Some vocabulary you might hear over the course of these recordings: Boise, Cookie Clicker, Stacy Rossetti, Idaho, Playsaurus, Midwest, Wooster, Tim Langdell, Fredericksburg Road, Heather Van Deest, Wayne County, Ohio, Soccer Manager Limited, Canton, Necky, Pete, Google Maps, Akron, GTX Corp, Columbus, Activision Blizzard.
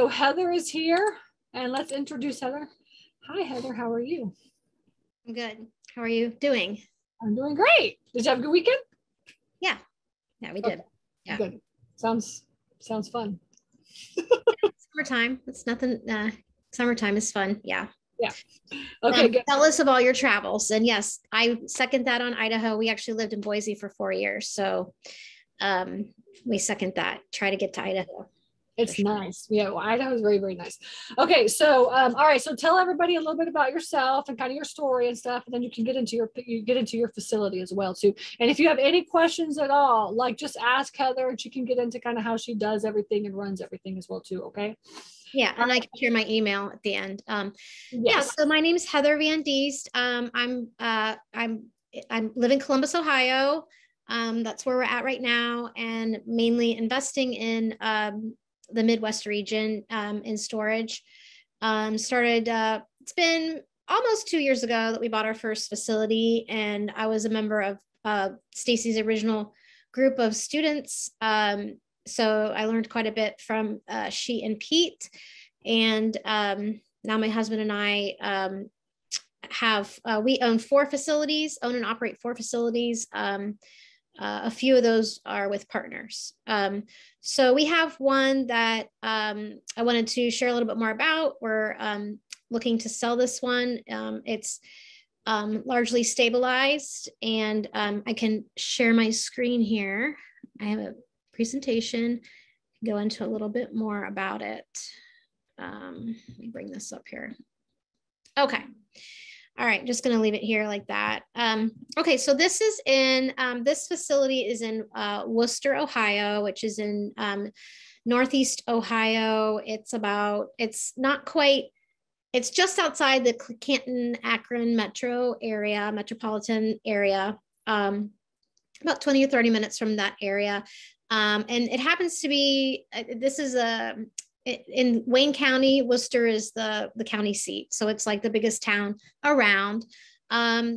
So Heather is here, and let's introduce Heather. Hi, Heather. How are you? I'm good. How are you doing? I'm doing great. Did you have a good weekend? Yeah. Yeah, we did. Okay. Yeah. Good. Sounds fun. It's summertime. It's nothing. Summertime is fun. Yeah. Yeah. Okay. Good. Tell us of all your travels. And yes, I second that on Idaho. We actually lived in Boise for 4 years. So we second that. Try to get to Idaho. It's nice. Yeah. Well, Idaho is very, very nice. Okay. So, all right. So tell everybody a little bit about yourself and kind of your story and stuff, and then you can get into your, facility as well too. And if you have any questions at all, like just ask Heather, and she can get into kind of how she does everything and runs everything as well too. Okay. Yeah. And I can share my email at the end. Yes. Yeah. So my name is Heather Van Deest. I live in Columbus, Ohio. That's where we're at right now, and mainly investing in, the Midwest region in storage. It's been almost 2 years ago that we bought our first facility, and I was a member of Stacy's original group of students. So I learned quite a bit from she and Pete, and now my husband and I we own four facilities, own and operate four facilities. A few of those are with partners. So we have one that I wanted to share a little bit more about. We're looking to sell this one. It's largely stabilized, and I can share my screen here. I have a presentation, go into a little bit more about it. Let me bring this up here. Okay. All right, just going to leave it here like that. Okay, so this is in, this facility is in Wooster, Ohio, which is in Northeast Ohio. It's not quite, it's just outside the Canton, Akron metropolitan area, about 20 or 30 minutes from that area. And it happens to be, in Wayne County, Wooster is the county seat. So it's like the biggest town around.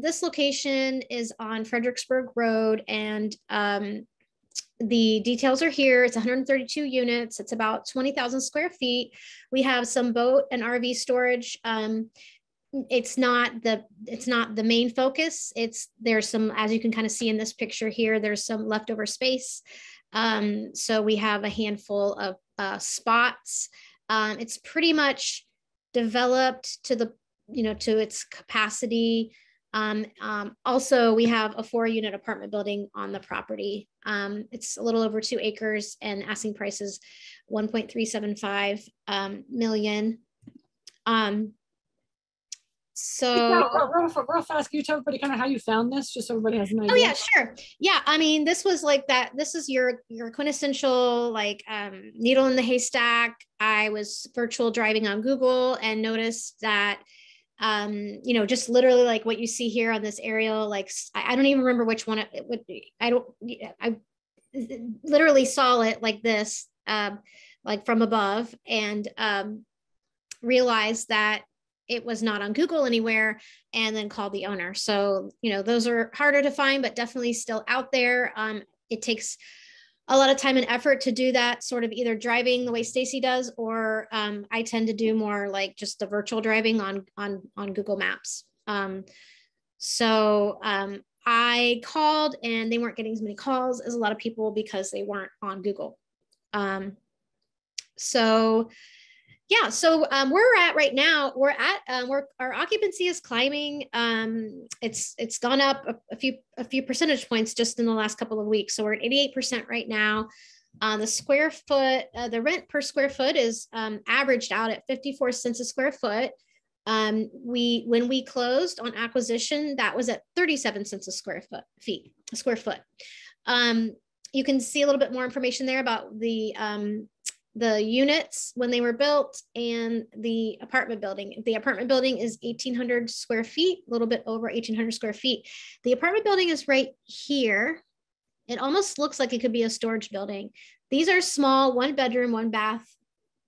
This location is on Fredericksburg Road, and the details are here. It's 132 units. It's about 20,000 square feet. We have some boat and RV storage. It's not the main focus. There's some, as you can kind of see in this picture here, there's some leftover space. So we have a handful of spots. It's pretty much developed to to its capacity. Also, we have a 4-unit apartment building on the property. It's a little over 2 acres, and asking price is $1.375 million. So real fast, can you tell everybody kind of how you found this, just so everybody has an idea? Oh yeah, sure. Yeah, I mean, this was like that. This is your quintessential like needle in the haystack. I was virtual driving on Google and noticed that, just literally like what you see here on this aerial, like I don't even remember which one it would be. I literally saw it like this, like from above, and realized that it was not on Google anywhere, and then called the owner. So, those are harder to find, but definitely still out there. It takes a lot of time and effort to do that, sort of either driving the way Stacy does, or I tend to do more like just the virtual driving on Google Maps. I called, and they weren't getting as many calls as a lot of people because they weren't on Google. Yeah, so we're at right now. Our occupancy is climbing. It's gone up a few percentage points just in the last couple of weeks. So we're at 88% right now. The rent per square foot is averaged out at 54 cents a square foot. When we closed on acquisition, that was at 37 cents a square foot. You can see a little bit more information there about the units when they were built and the apartment building. The apartment building is 1,800 square feet, a little bit over 1,800 square feet. The apartment building is right here. It almost looks like it could be a storage building. These are small, 1 bedroom, 1 bath,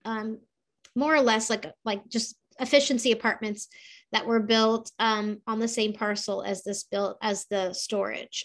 more or less like just efficiency apartments that were built on the same parcel as the storage.